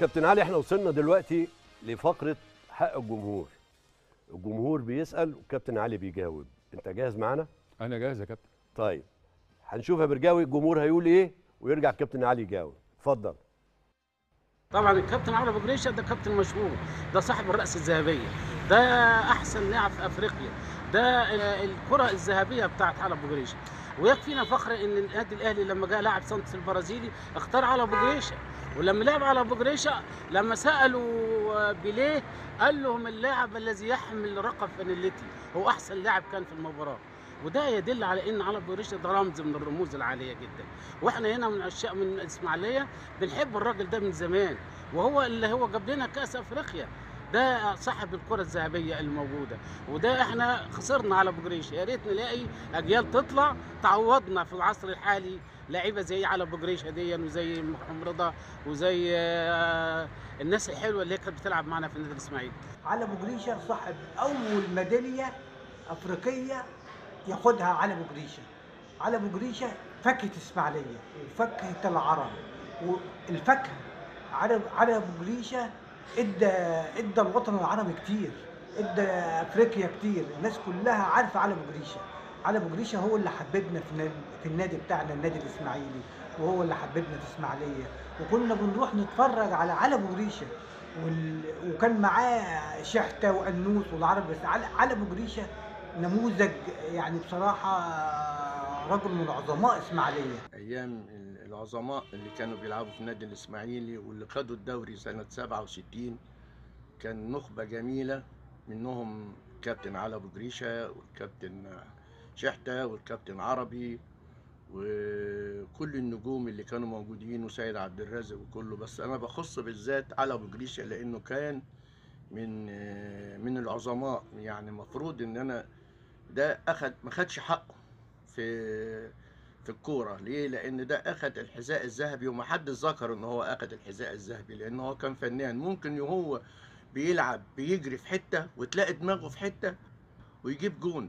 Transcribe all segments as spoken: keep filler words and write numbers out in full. كابتن علي، احنا وصلنا دلوقتي لفقره حق الجمهور. الجمهور بيسال وكابتن علي بيجاوب. انت جاهز معانا؟ انا جاهز يا كابتن. طيب هنشوف يا برجاوي الجمهور هيقول ايه ويرجع كابتن علي يجاوب. اتفضل. طبعا الكابتن علي أبو جريشة ده كابتن مشهور، ده صاحب الرأس الذهبية، ده أحسن لاعب في أفريقيا، ده الكرة الذهبية بتاعت علي أبو جريشة. ويكفينا فخر إن النادي الأهلي لما جه لاعب سانتس البرازيلي اختار علي أبو جريشة، ولما لعب علي أبو جريشة لما سألوا بيليه قال لهم اللاعب الذي يحمل رقم فانيلتي هو أحسن لاعب كان في المباراة. وده يدل على ان علي أبو جريشة ده رمز من الرموز العاليه جدا، واحنا هنا من عشاق من الاسماعيليه بنحب الراجل ده من زمان، وهو اللي هو جاب لنا كاس افريقيا، ده صاحب الكره الذهبيه الموجوده، وده احنا خسرنا علي أبو جريشة. يا ريت نلاقي اجيال تطلع تعوضنا في العصر الحالي لعيبه زي علي أبو جريشة دي وزي محمد رضا وزي الناس الحلوه اللي كانت بتلعب معنا في النادي الاسماعيلي. علي أبو جريشة صاحب اول ميداليه افريقيه ياخدها علي أبو جريشة. علي أبو جريشة فكت الإسماعيلية وفكت العرب والفكه. علي أبو جريشة ادى ادى الوطن العربي كتير، ادى افريقيا كتير، الناس كلها عارفه علي أبو جريشة. علي أبو جريشة هو اللي حببنا في في النادي بتاعنا النادي الإسماعيلي، وهو اللي حببنا في الإسماعيلية، وكنا بنروح نتفرج على علي أبو جريشة وال... وكان معاه شحته وأنوس والعرب. بس علي أبو جريشة نموذج، يعني بصراحة رجل من عظماء إسماعيلية. أيام العظماء اللي كانوا بيلعبوا في النادي الإسماعيلي واللي خدوا الدوري سنة سبعة وستين، كان نخبة جميلة، منهم الكابتن علي أبو جريشة والكابتن شحتة والكابتن عربي وكل النجوم اللي كانوا موجودين وسيد عبد الرازق وكله. بس أنا بخص بالذات علي أبو جريشة لأنه كان من من العظماء، يعني مفروض إن أنا ده اخد ما خدش حقه في في الكوره. ليه؟ لان ده اخد الحذاء الذهبي ومحدش ذكر ان هو اخد الحذاء الذهبي، لان هو كان فنان. ممكن هو بيلعب بيجري في حته وتلاقي دماغه في حته ويجيب جون،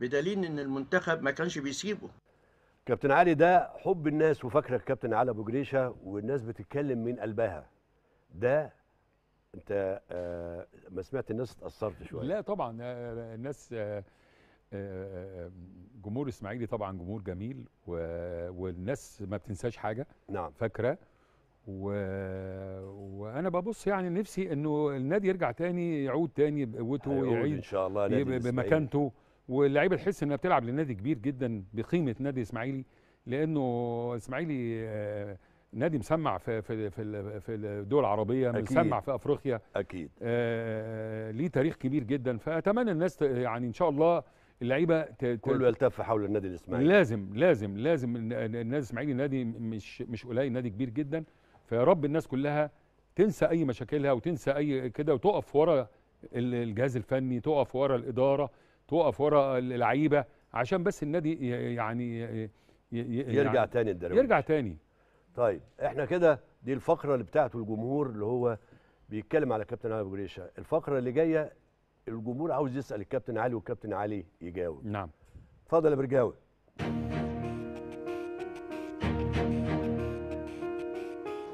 بدليل ان المنتخب ما كانش بيسيبه. كابتن علي ده حب الناس وفاكره الكابتن علي أبو جريشة، والناس بتتكلم من قلبها. ده انت آه ما سمعت الناس اتاثرت شويه؟ لا طبعا، الناس آه جمهور اسماعيلي طبعا جمهور جميل، و... والناس ما بتنساش حاجه. نعم، فاكره. و... وانا ببص يعني نفسي انه النادي يرجع تاني، يعود تاني بقوته، يعيد ان شاء الله بمكانته، واللعيبه تحس انها بتلعب لنادي كبير جدا بقيمه نادي اسماعيلي، لانه اسماعيلي نادي مسمع في في في في الدول العربيه، مسمع في افريقيا اكيد، آه... ليه تاريخ كبير جدا. فاتمنى الناس يعني ان شاء الله اللعيبه كله يلتف حول النادي الاسماعيلي. لازم لازم لازم النادي الاسماعيلي نادي مش مش قليل، نادي كبير جدا. فيا رب الناس كلها تنسى اي مشاكلها وتنسى اي كده، وتقف ورا الجهاز الفني، تقف ورا الاداره، تقف ورا اللعيبه، عشان بس النادي يعني يرجع يعني تاني الدوري، يرجع تاني. طيب احنا كده دي الفقره اللي بتاعته الجمهور اللي هو بيتكلم على كابتن علي أبو جريشة. الفقره اللي جايه الجمهور عاوز يسأل الكابتن علي والكابتن علي يجاوب. نعم، اتفضل يا برجاوي.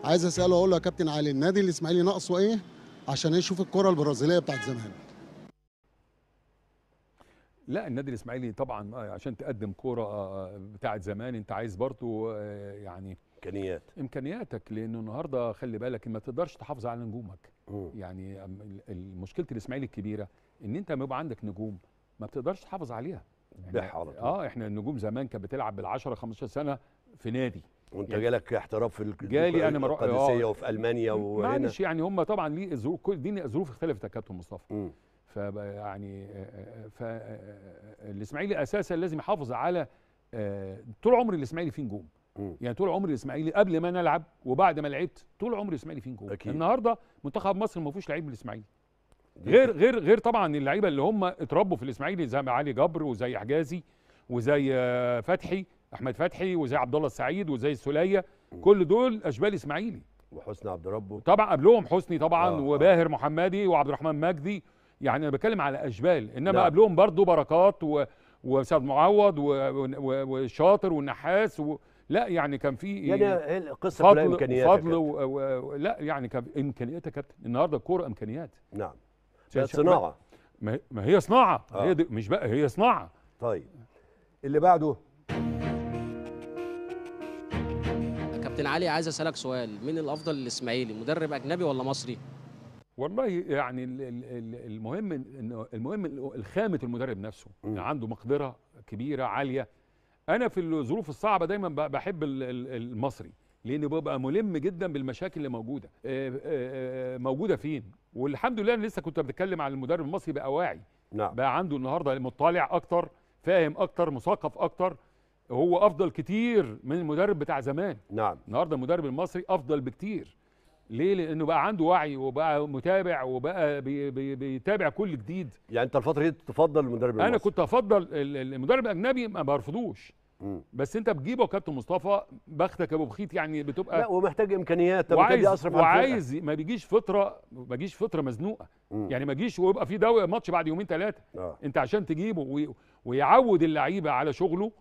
عايز اساله اقول له يا كابتن علي، النادي الاسماعيلي ناقصه ايه عشان يشوف الكره البرازيليه بتاعت زمان؟ لا، النادي الاسماعيلي طبعا عشان تقدم كوره بتاعت زمان انت عايز برضه يعني امكانيات، امكانياتك، لانه النهارده خلي بالك ما تقدرش تحافظ على نجومك. أوه. يعني مشكله الاسماعيلي الكبيره ان انت ما يبقى عندك نجوم ما بتقدرش تحافظ عليها. بح على طول. اه احنا النجوم زمان كانت بتلعب بالعشرة خمستاشر سنة في نادي، وانت يعني جالك احتراف في جالي انا القادسيه وفي المانيا وهنا. معلش يعني هم طبعا ليه ظروف، كل دي ظروف اختلفت يا كابتن مصطفى. ف يعني فالاسماعيلي اساسا لازم يحافظ على طول عمر الاسماعيلي فيه نجوم. يعني طول عمر الاسماعيلي قبل ما نلعب وبعد ما لعبت طول عمر الاسماعيلي فيه نجوم. النهارده منتخب مصر ما فيهوش لعيب الاسماعيلي، غير غير غير طبعا اللعيبه اللي هم اتربوا في الاسماعيلي زي علي جبر وزي حجازي وزي فتحي احمد فتحي وزي عبد الله السعيد وزي السوليه، كل دول اشبال اسماعيلي. وحسني عبد ربه طبعا قبلهم، حسني طبعا آه وباهر آه. محمدي وعبد الرحمن مجدي، يعني انا بتكلم على اشبال. انما لا. قبلهم برضو بركات و... وسعد معوض والشاطر و... والنحاس و... لا يعني كان في يعني القصه كلها امكانيات فضل و... و... لا يعني كان امكانيات يا كابتن. النهارده الكوره امكانيات. نعم صناعه. ما... ما هي صناعه آه. هي دي... مش بقى هي صناعه. طيب اللي بعده كابتن علي، عايز اسالك سؤال، مين الافضل للاسماعيلي، مدرب اجنبي ولا مصري؟ والله يعني المهم انه المهم خامه المدرب نفسه، يعني عنده مقدره كبيره عاليه. انا في الظروف الصعبه دايما بحب المصري، لان ببقى ملم جدا بالمشاكل اللي موجوده موجوده فين. والحمد لله انا لسه كنت بتكلم على المدرب المصري بقى واعي، نعم. بقى عنده النهارده مطلع اكتر، فاهم اكتر، مثقف اكتر، هو افضل كتير من المدرب بتاع زمان. نعم النهارده المدرب المصري افضل بكتير. ليه؟ لانه بقى عنده وعي وبقى متابع وبقى بي بي بيتابع كل جديد. يعني انت الفتره دي تفضل المدرب المصري؟ انا كنت افضل المدرب الاجنبي، ما برفضوش، بس انت بتجيبه يا كابتن مصطفى بختك ابو بخيت، يعني بتبقى لا ومحتاج امكانيات. طب وعايز أصرف وعايز ما بيجيش فتره ما بيجيش فتره مزنوقه. مم. يعني ما يجيش ويبقى في دوري ماتش بعد يومين ثلاثه. آه. انت عشان تجيبه وي ويعود اللعيبه على شغله،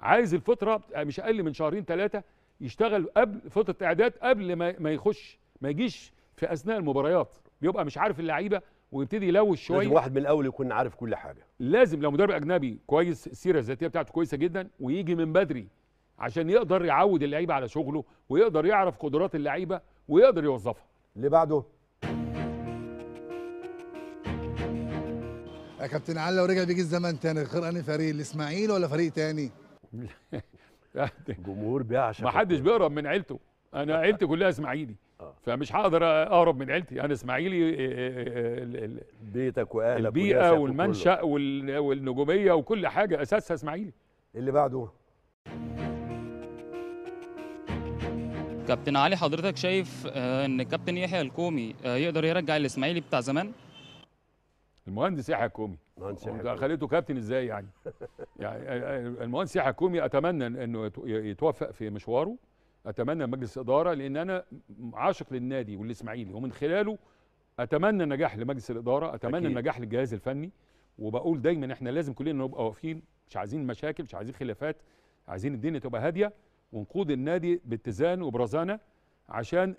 عايز الفتره مش اقل من شهرين ثلاثه يشتغل قبل فتره اعداد، قبل ما ما يخش، ما يجيش في اثناء المباريات بيبقى مش عارف اللعيبه ويبتدي يلوش شويه. لازم واحد من الاول يكون عارف كل حاجه. لازم لو مدرب اجنبي كويس، السيره الذاتيه بتاعته كويسه جدا، ويجي من بدري عشان يقدر يعود اللعيبه على شغله، ويقدر يعرف قدرات اللعيبه ويقدر يوظفها. اللي بعده يا كابتن علي، لو رجع بيجي الزمن تاني، غير انهي فريق، الاسماعيلي ولا فريق تاني؟ الجمهور بيعشق، ما حدش بيقرب من عيلته. انا عيلتي كلها اسماعيلي، فمش هقدر اقرب من عيلتي. انا اسماعيلي. بيتك واهلك البيئه والمنشأ والنجوميه وكل حاجه اساسها اسماعيلي. اللي بعده كابتن علي، حضرتك شايف ان الكابتن يحيى الكومي يقدر يرجع الاسماعيلي بتاع زمان؟ المهندس يحيى الكومي خليته كابتن ازاي يعني؟ يعني المهندس يحيى الكومي اتمنى انه يتوفق في مشواره، اتمنى مجلس الاداره، لان انا عاشق للنادي والاسماعيلي، ومن خلاله اتمنى النجاح لمجلس الاداره، اتمنى النجاح للجهاز الفني. وبقول دايما احنا لازم كلنا نبقى واقفين، مش عايزين مشاكل، مش عايزين خلافات، عايزين الدنيا تبقى هاديه، ونقود النادي باتزان وبرزانه عشان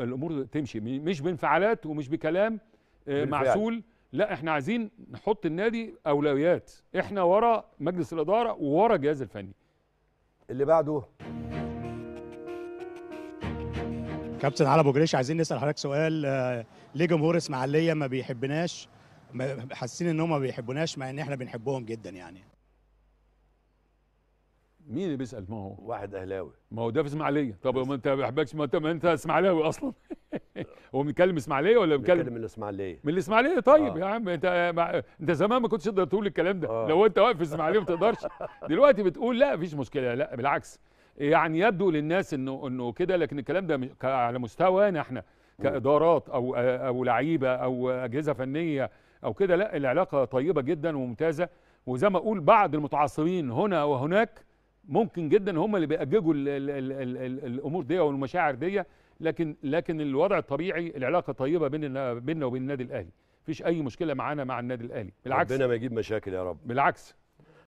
الامور تمشي، مش بانفعالات ومش بكلام معسول. لا احنا عايزين نحط النادي اولويات، احنا ورا مجلس الاداره وورا الجهاز الفني. اللي بعده كابتن علي أبو جريشة، عايزين نسال حضرتك سؤال، ليه جمهور اسماعيليه ما بيحبناش، حاسين ان هم ما بيحبوناش مع ان احنا بنحبهم جدا يعني؟ مين اللي بيسال؟ ما هو واحد اهلاوي، ما هو ده في اسماعيليه. طب ما انت ما بيحبكش، ما انت ما انت اسماعيلاوي اصلا. هو بيتكلم اسماعيليه ولا بيتكلم من الاسماعيليه؟ من الاسماعيليه. طيب آه. يا عم انت مع... انت زمان ما كنتش تقدر تقول الكلام ده. آه. لو انت واقف في اسماعيليه ما تقدرش. دلوقتي بتقول لا مفيش مشكله، لا بالعكس، يعني يبدو للناس انه انه كده، لكن الكلام ده على مستوانا احنا كادارات او او لعيبه او اجهزه فنيه او كده، لا العلاقه طيبه جدا وممتازه. وزي ما اقول بعض المتعصبين هنا وهناك ممكن جدا هم اللي بيأججوا ال ال ال ال ال الامور دي والمشاعر دي، لكن لكن الوضع الطبيعي العلاقه طيبه بيننا بيننا وبين النادي الاهلي، مفيش اي مشكله معانا مع النادي الاهلي، بالعكس ربنا ما يجيب مشاكل يا رب، بالعكس.